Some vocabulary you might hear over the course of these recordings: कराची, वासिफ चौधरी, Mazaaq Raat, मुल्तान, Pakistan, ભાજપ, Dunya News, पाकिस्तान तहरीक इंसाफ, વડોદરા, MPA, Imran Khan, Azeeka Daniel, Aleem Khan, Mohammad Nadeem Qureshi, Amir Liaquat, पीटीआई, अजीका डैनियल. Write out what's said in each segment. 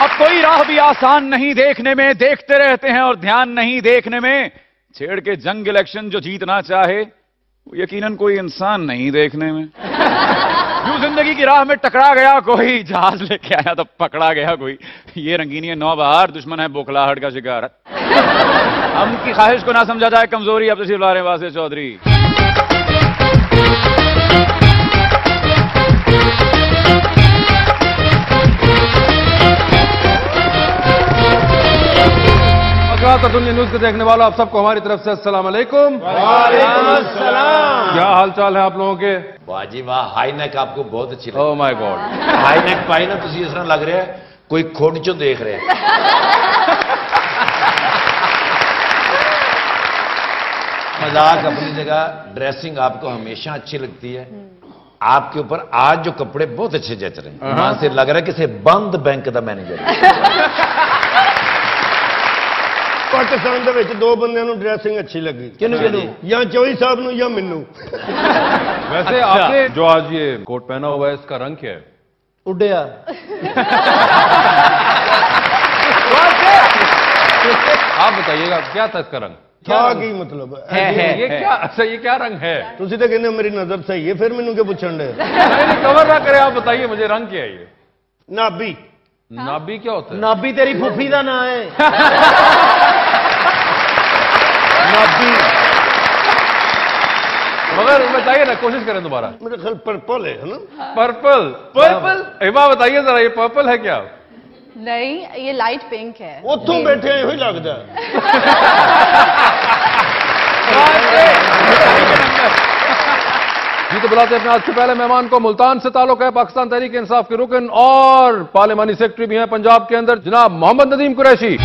अब कोई राह भी आसान नहीं देखने में, देखते रहते हैं और ध्यान नहीं देखने में। छेड़ के जंग इलेक्शन जो जीतना चाहे वो यकीनन कोई इंसान नहीं देखने में। जो जिंदगी की राह में टकरा गया कोई, जहाज लेके आया तो पकड़ा गया कोई। ये रंगीनी नौबहार, दुश्मन है बोखलाहट का शिकार। हम की ख्वाहिश को ना समझा जाए कमजोरी। अब तशरीफ ला रहे हैं वासिफ चौधरी। दुनिया न्यूज को देखने वालों, आप सबको हमारी तरफ से अस्सलाम वालेकुम। क्या हाल चाल है आप लोगों के? बाजी वाह, हाई नेक आपको बहुत अच्छी लगी। Oh my God, high neck पाई ना तुसी, इस तरह लग रहा है कोई खोट चो देख रहे हैं। मजाक अपनी जगह, ड्रेसिंग आपको हमेशा अच्छी लगती है। आपके ऊपर आज जो कपड़े बहुत अच्छे जच रहे हैं, वहां से लग रहा है किसी बंद बैंक का मैनेजर। पाकिस्तान दे विच दो बंदे नूं ड्रेसिंग अच्छी लगी, किन्नू या चौधरी साहब नूं या मिन्नू। वैसे अच्छा। आपने जो आज ये कोट पहना हुआ है, इसका रंग क्या है? उड़या। आप बताइएगा क्या था इसका रंग? क्या की मतलब है, ये क्या? अच्छा, ये क्या रंग है? तुसी तो कहने मेरी नजर सही है, फिर मैनू क्या पूछण दे? कवर ना करे, आप बताइए मुझे रंग क्या है ये? नाबी। नाबी क्या होता है? नाबी तेरी फूफी का ना है। नाबी मगर बताइए ना, कोशिश करें दोबारा। मेरे ख्याल पर्पल है ना? पर्पल। पर्पल हिमा बताइए जरा, ये पर्पल है क्या? नहीं, ये लाइट पिंक है। वो तुम बैठे हुए लगता है। जी तो बुलाते हैं अपने आज के पहले मेहमान को। मुल्तान से ताल्लुक है, पाकिस्तान तहरीक इंसाफ के रुकन और पार्लिमानी सेक्रेटरी भी हैं पंजाब के अंदर, जनाब मोहम्मद नदीम कुरैशी।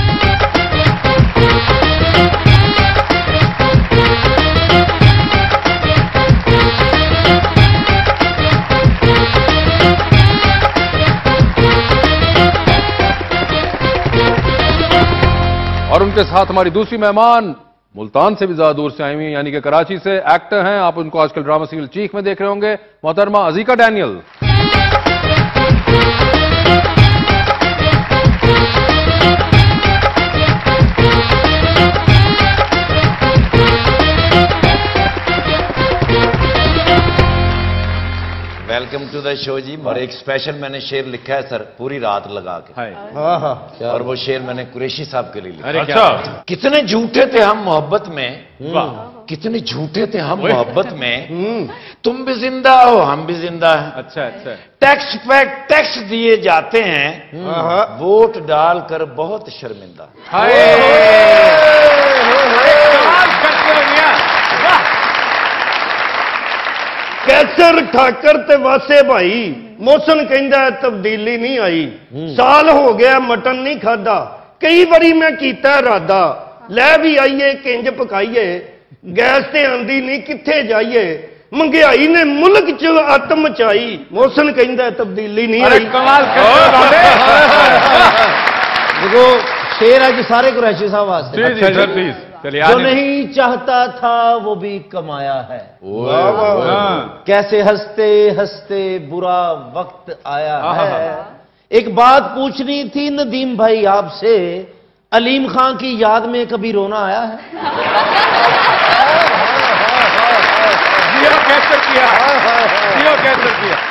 और उनके साथ हमारी दूसरी मेहमान मुल्तान से भी ज्यादा दूर से आई हुई, यानी कि कराची से, एक्टर हैं। आप उनको आजकल ड्रामा सीरियल चीख में देख रहे होंगे, मोहतरमा अजीका डैनियल। Welcome to the show जी। और एक स्पेशल मैंने शेर लिखा है सर, पूरी रात लगा के। हाँ। और वो शेर मैंने कुरैशी साहब के लिए लिखा। अच्छा। कितने झूठे थे हम मोहब्बत में, कितने झूठे थे हम मोहब्बत में, तुम भी जिंदा हो हम भी जिंदा हैं। अच्छा अच्छा। टैक्स पे टैक्स दिए जाते हैं, वोट डालकर बहुत शर्मिंदा। कैसर ठाकर ते वासे भाई, मौसम कहता है तब्दीली नहीं आई, साल हो गया मटन नहीं खादा, कई बारी मैं कीता इरादा, लै भी आइए किंज पकाइए, गैस ते आंदी नहीं किथे जाइए, महंगाई ने मुल्क च अत मचाई, मौसम कहता है तब्दीली नहीं आई। देखो शेर आज सारे कुरैशी साहब वास्ते। जो नहीं चाहता था वो भी कमाया है, कैसे हंसते हंसते बुरा वक्त आया है। एक बात पूछनी थी नदीम भाई आपसे, अलीम खान की याद में कभी रोना आया है?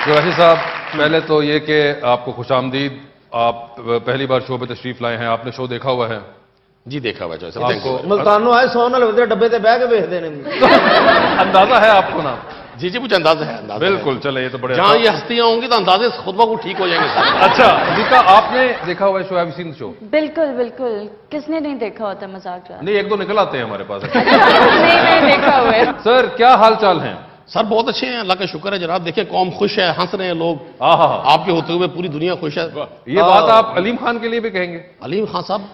कुरैशी साहब, पहले तो ये कि आपको खुशामदीद। आप पहली बार शो पे तशरीफ लाए हैं, आपने शो देखा हुआ है? जी देखा हुआ। मुल्तानों आए सौ ना लगते डब्बे से बह के बेच देने। अंदाजा है आपको ना? जी जी मुझे अंदाजा है, अंदाजा बिल्कुल। चले ये तो बड़े, जहाँ ये हस्तियां होंगी तो अंदाजे खुदबा को ठीक हो जाएंगे। अच्छा दीका, आपने देखा हुआ शो, हैव सीन शो? बिल्कुल बिल्कुल, किसने नहीं देखा होता मजाक रात? नहीं, एक दो निकल आते हैं हमारे पास। नहीं देखा हुआ है। सर क्या हाल चाल है? सर बहुत अच्छे हैं, अल्लाह का शुक्र है जनाब। देखिए कौम खुश है, हंस रहे हैं लोग, आपके होते हुए पूरी दुनिया खुश है। ये बात आप अलीम खान के लिए भी कहेंगे? अलीम खान साहब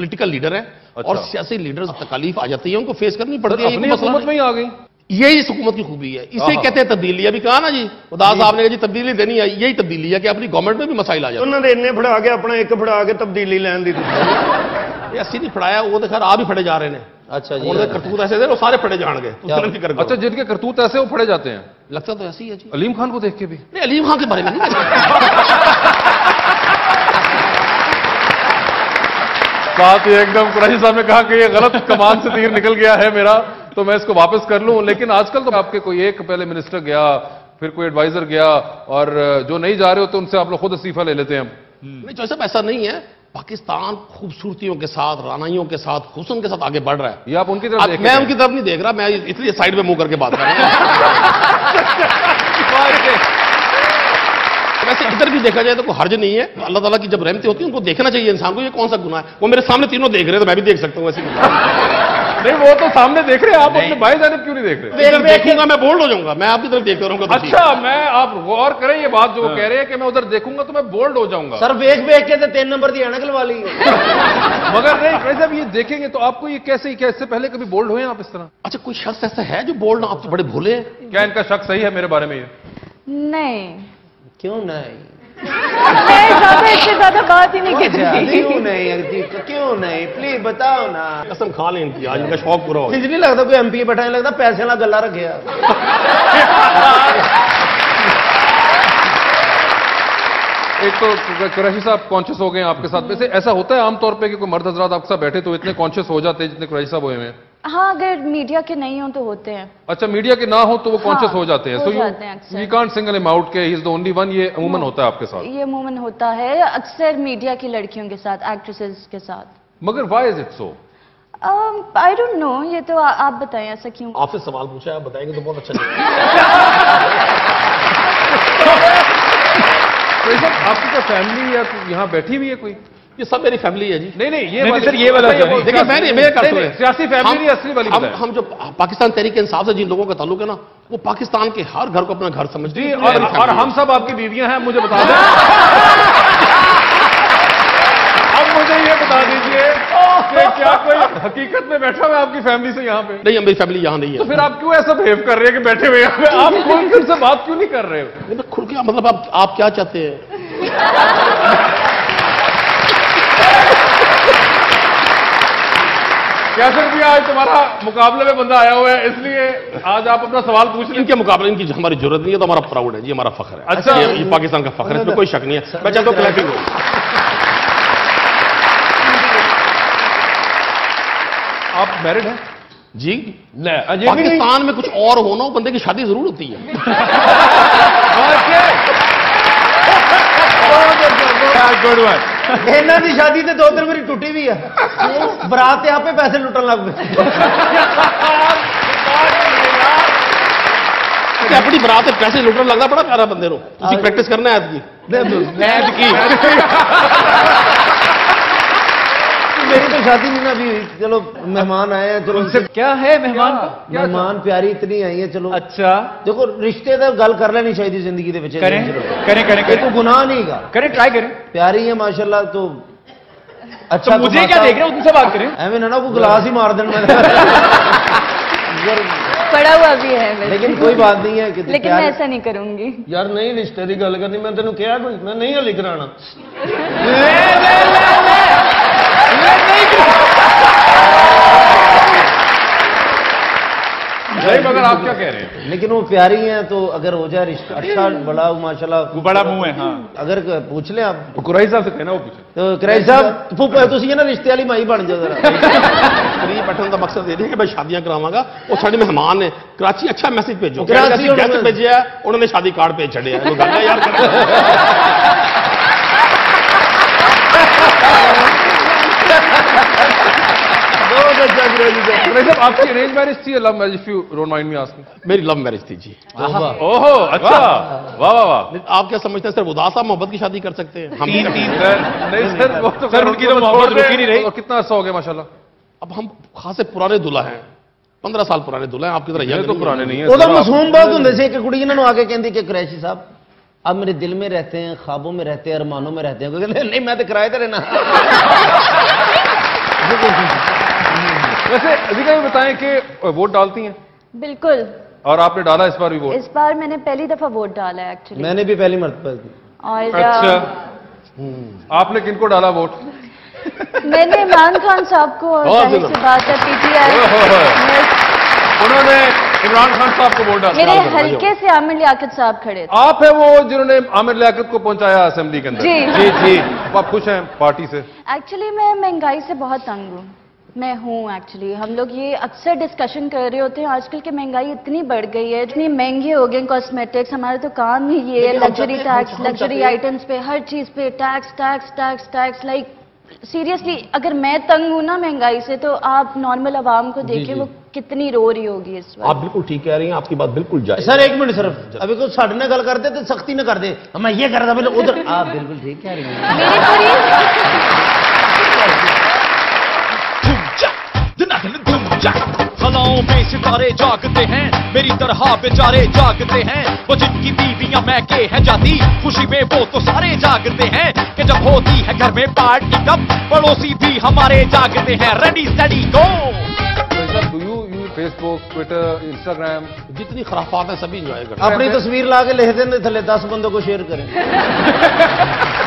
पॉलिटिकल लीडर है। अच्छा। और सियासी लीडर तकलीफ आ जाती है, उनको फेस करनी पड़ती है। अपनी हुकूमत में ही आ गई, यही इस हुकूमत की खूबी है, इसे कहते हैं तब्दीली। अभी कहा ना जी उदास साहब ने, जी तब्दीली देनी है, यही तब्दीली है कि अपनी गवर्नमेंट में भी मसाइल आ जाते हैं। उन्होंने इन्ने फड़ा के अपना एक फड़ा के तब्दीली लैन दी, ऐसी नहीं फड़ाया, वो तो खैर आप ही फड़े जा रहे हैं। अच्छा जी, करतूत ऐसे थे सारे फड़े जाएंगे। अच्छा, जिनके करतूत ऐसे वो फड़े जाते हैं, लगता तो ऐसे ही है जी। अलीम खान को देख के भी? नहीं, अलीम खान के बारे में बात ये एकदम कुरैशी साहब ने कहा कि ये गलत कमान से तीर निकल गया है मेरा, तो मैं इसको वापस कर लूं। लेकिन आजकल तो आपके कोई एक पहले मिनिस्टर गया, फिर कोई एडवाइजर गया, और जो नहीं जा रहे हो तो उनसे आप लोग खुद इस्तीफा ले लेते हैं। नहीं चौधरी साहब, ऐसा नहीं है। पाकिस्तान खूबसूरतियों के साथ, रानाइयों के साथ, हुस्न के साथ आगे बढ़ रहा है। ये आप उनकी तरफ, मैं उनकी तरफ नहीं देख रहा, मैं इसलिए साइड में मुंह करके बात कर रहा हूं। वैसे इधर भी देखा जाए तो कोई हर्ज नहीं है, अल्लाह ताला की जब रहमतें होती हैं उनको देखना चाहिए इंसान को, ये कौन सा गुनाह है। वो मेरे सामने तीनों देख रहे हैं तो मैं भी देख सकता हूँ, ऐसी नहीं वो तो सामने देख रहे हैं, आप अपने बाएं जानिब क्यों नहीं देख रहे? इधर देखूंगा मैं बोल्ड हो जाऊंगा, मैं आपकी तरफ देखता रहूंगा। अच्छा, मैं आप गौर करें ये बात जो कह रहे हैं कि मैं उधर देखूंगा तो मैं बोल्ड हो जाऊंगा। सर देख के 3 नंबर दी अणकल वाली मगर नहीं भाई साहब, ये देखेंगे तो आपको ये कैसे इससे पहले कभी बोल्ड हुए आप इस तरह? अच्छा, कोई शख्स ऐसा है जो बोल्ड ना? आप तो बड़े भोले हैं। क्या इनका शक सही है मेरे बारे में? ये नहीं, क्यों नहीं? ज्यादा बात ही नहीं करती। क्यों नहीं? क्यों नहीं? प्लीज बताओ ना। कसम खा लें इनकी, आज इनका शौक पूरा हो। नहीं लगता कोई एमपीए बैठा, नहीं लगता पैसे ना गला रख गया। एक तो कुरैशी साहब कॉन्शियस हो गए आपके साथ। वैसे ऐसा होता है आमतौर पे कि कोई मर्द हजरात आपके साथ बैठे तो इतने कॉन्शियस हो जाते हैं जितने कुरैशी साहब हुए हैं? हाँ, अगर मीडिया के नहीं हो तो होते हैं। अच्छा, मीडिया के ना हो तो वो कॉन्शियस हो जाते हैं। तो you can't single him out के he is the only one, ये अमूमन होता है आपके साथ? ये अमूमन होता है अक्सर मीडिया की लड़कियों के साथ, एक्ट्रेसेस के साथ। मगर why is it so? I don't know, ये तो आप बताएं ऐसा क्यों? आपसे सवाल पूछा, आप बताएंगे तो बहुत अच्छा लगेगा। आपकी क्या फैमिली या यहाँ बैठी हुई है कोई? ये सब मेरी फैमिली है जी। नहीं नहीं, ये सर ये वाला देखिए, मैं नहीं, मेरे करते हैं सियासी फैमिली असली वाली। हम जो पाकिस्तान तहरीक-ए-इंसाफ से जिन लोगों का ताल्लुक है ना, वो पाकिस्तान के हर घर को अपना घर समझते हैं। और हम सब आपकी बीवियां हैं, मुझे बता दें। अब मुझे ये बता दीजिए कि क्या कोई हकीकत में बैठा हुआ आपकी फैमिली से यहाँ पे? नहीं, मेरी फैमिली यहाँ नहीं है। तो फिर आप क्यों ऐसा बिहेव कर रहे हैं कि बैठे हुए यहाँ पे? आप खुलकर से बात क्यों नहीं कर रहे हो? खुल के मतलब आप क्या चाहते हैं? कैसे भी आज तुम्हारा मुकाबले में बंदा आया हुआ है, इसलिए आज आप अपना सवाल पूछ लें। इनके मुकाबले इनकी हमारी जरूरत नहीं है, तो हमारा प्राउड है जी, हमारा फख्र है। अच्छा, ये पाकिस्तान का फख्र है, इसमें कोई शक नहीं है। मैं चाहता हूँ क्लैपिंग हो। आप मैरिड हैं जी? पाकिस्तान में कुछ और होना हो, बंदे की शादी जरूर होती है। ਇਹਨਾਂ ਦੀ शादी तो 2-3 मेरी टुटी भी है, बरात आप पे पैसे लुटन लग गए। अपनी बरात पे पैसे लुटन लगता बड़ा प्यारा बंदे ਨੂੰ। ਤੁਸੀਂ ਪ੍ਰੈਕਟਿਸ ਕਰਨਾ आज की मेरी तो शादी नहीं ना भी। चलो मेहमान आए हैं, चलो उनसे क्या है, मेहमान मेहमान प्यारी इतनी आई है। चलो अच्छा, देखो रिश्ते तो गल कर लेनी चाहिए जिंदगी के विच, करें करें कोई गुनाह नहीं गा, करें ट्राई करें। प्यारी है माशाल्लाह, तो अच्छा तो मुझे क्या देख रहे हो, तुमसे बात करें एवं ना ना कोई गिलास ही मार देना पड़ा हुआ भी है। लेकिन कोई बात नहीं है, लेकिन मैं ऐसा नहीं करूंगी यार। नहीं रिश्ते की गल करनी, मैं तेन क्या कोई मैं नहीं हली कराना। नहीं मगर आप क्या कह रहे हैं? लेकिन वो प्यारी हैं, तो अगर हो जाए रिश्ता अच्छा, बड़ा माशाल्लाह बड़ा मुंह है। हाँ, अगर पूछ लें आप कुरैशी साहब से, कहना वो पूछे तो कुरैशी साहब तुम ना रिश्ते वाली माई बन जाओ। पठन का मकसद यह कि मैं शादियां करावांगा, और साढ़े मेहमान ने कराची अच्छा मैसेज भेजो, कराची भेजे उन्होंने शादी कार्ड भेज छड़े। वैसे आपकी अरेंज मैरिज थी या love marriage? If you don't mind me asking. मेरी लव मैरिज थी जी। ओहो अच्छा, वाह वाह वाह। आप क्या समझते हैं सर, उदास आप मोहब्बत की शादी कर सकते हैं? हम नहीं सर, वो तो सर उनकी तो मोहब्बत रुकी नहीं रही। और कितना अर्सा हो गया माशाल्लाह? अब हम खासे पुराने दुल्हा हैं, 15 साल पुराने दुल्हा हैं। आपकी तरह ये तो पुराने नहीं है। उधर मासूम बात होंगे से कि कुड़ी इन्होंने आके कहती कि कुरैशी साहब आप मेरे दिल में रहते हैं, ख्वाबों में रहते हैं, अरमानों में रहते हैं। नहीं मैं तो किराए पर रहना। वैसे अजीका भी बताएं कि वोट डालती हैं? बिल्कुल। और आपने डाला इस बार भी वोट? इस बार मैंने पहली दफा वोट डाला है एक्चुअली। मैंने भी पहली मरतबा। और अच्छा, आपने किनको डाला वोट? मैंने इमरान खान साहब को। और बात है पीटीआई, उन्होंने इमरान खान साहब को वोट डाला। मेरे हल्के से आमिर लियाकत साहब खड़े थे। आप है वो जिन्होंने आमिर लियाकत को पहुंचाया असेंबली के अंदर। जी जी, आप खुश हैं पार्टी से? एक्चुअली मैं महंगाई से बहुत तंग हूँ, मैं हूँ एक्चुअली। हम लोग ये अक्सर डिस्कशन कर रहे होते हैं आजकल की महंगाई इतनी बढ़ गई है, इतनी महंगे हो गए कॉस्मेटिक्स, हमारे तो काम ही ये है लग्जरी टैक्स, लग्जरी आइटम्स पे हर चीज पे tax tax tax tax. Like seriously अगर मैं तंग हूँ ना महंगाई से तो आप नॉर्मल आवाम को देखें वो कितनी रो रही होगी इस बार। आप बिल्कुल ठीक कह रही हैं, आपकी बात बिल्कुल जायज़। सर एक मिनट, सिर्फ अभी कुछ साढ़े ना गल करते तो सख्ती ना कर दे, मैं ये कर रहा था उधर। आप बिल्कुल ठीक कह रही हैं। हवाओं में सितारे जागते हैं, मेरी तरह बेचारे जागते हैं, वो जिनकी बीवियां महके हैं जाती खुशी में वो तो सारे जागते हैं कि जब होती है घर में पार्टी तब पड़ोसी भी हमारे जागते हैं। Ready steady go. Facebook, Twitter, Instagram, जितनी खराफात है सभी इंजॉय करें। अपनी तस्वीर ला के लिख देने थले 10 बंदों को शेयर करें।